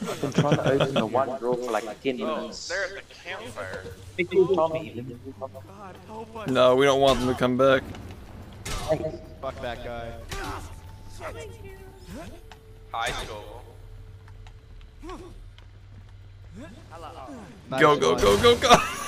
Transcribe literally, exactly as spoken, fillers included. I've been trying to open the one door for like ten minutes. They're at the campfire. God, help us. No, we don't want them to come back. Fuck that guy. High school. Go, go, go, go, go!